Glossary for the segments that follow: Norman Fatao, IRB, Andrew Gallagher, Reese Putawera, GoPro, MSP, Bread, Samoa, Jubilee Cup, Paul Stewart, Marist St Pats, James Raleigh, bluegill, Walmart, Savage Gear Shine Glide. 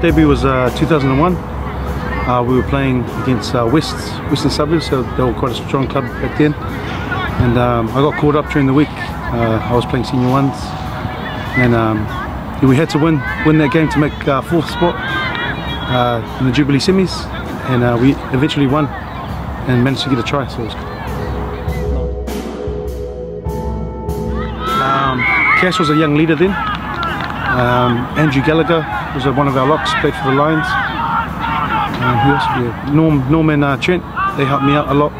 debut was 2001. We were playing against Western Suburbs, so they were quite a strong club back then. And I got caught up during the week. I was playing senior ones, and we had to win that game to make fourth spot in the Jubilee semis, and we eventually won and managed to get a try. So it was good. Cash was a young leader then. Andrew Gallagher was one of our locks, played for the Lions. Who else? Yeah. Norm and Trent, they helped me out a lot.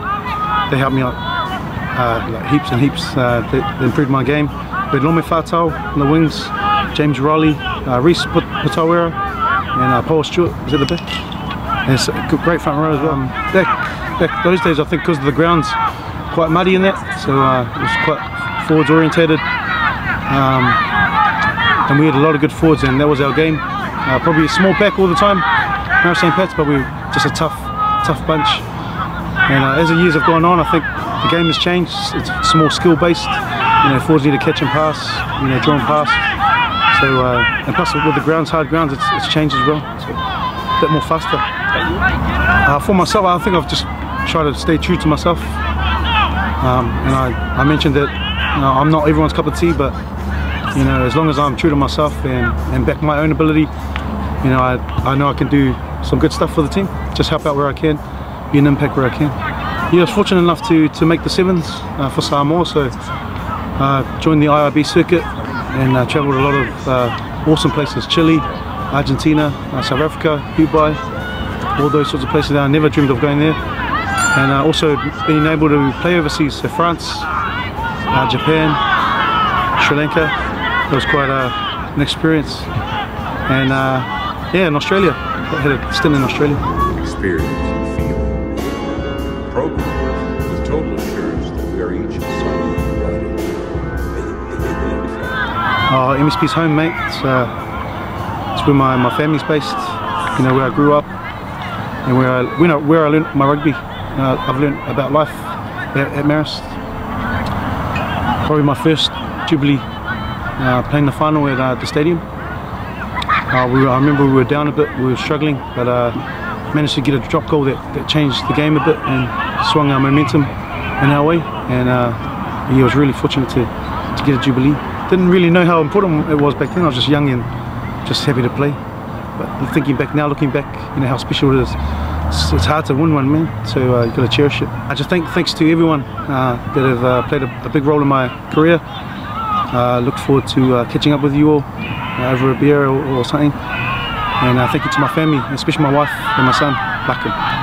They helped me out like heaps and heaps. They improved my game. But Norman Fatao on the wings, James Raleigh, Reese Putawera, and Paul Stewart was at the back. And it's a great front row as well. Back those days, I think because the ground's quite muddy in that, so it was quite forwards orientated. And we had a lot of good forwards, and that was our game. Probably a small back all the time, Marist St Pats, but we were just a tough bunch. And as the years have gone on, I think the game has changed. It's small skill based. You know, forwards need to catch and pass, you know, draw and pass. So, and plus with the grounds, hard grounds, it's changed as well. So, a bit more faster. For myself, I think I've just tried to stay true to myself. And I mentioned that I'm not everyone's cup of tea, but you know, as long as I'm true to myself and back my own ability, you know, I know I can do some good stuff for the team. Just help out where I can, be an impact where I can. Yeah, I was fortunate enough to make the sevens for Samoa, so joined the IRB circuit and travelled a lot of awesome places: Chile, Argentina, South Africa, Dubai, all those sorts of places that I never dreamed of going there. And also being able to play overseas, so France, Japan, Sri Lanka. It was quite an experience, and yeah, in Australia, I had a stint in Australia. Experience and feeling, program with total assurance that we are each solid writing. Oh, MSP's home, mate. It's where my family's based. You know, where I grew up, and where I learned my rugby. I've learned about life at Marist. Probably my first Jubilee. Playing the final at the stadium. I remember we were down a bit, we were struggling, but managed to get a drop goal that changed the game a bit and swung our momentum in our way. And yeah, I was really fortunate to get a Jubilee. Didn't really know how important it was back then. I was just young and just happy to play. But thinking back now, looking back, you know how special it is. It's hard to win one, man. So you've got to cherish it. I just thanks to everyone that have played a big role in my career. Look forward to catching up with you all over a beer or something, and thank you to my family, especially my wife and my son, Bakum.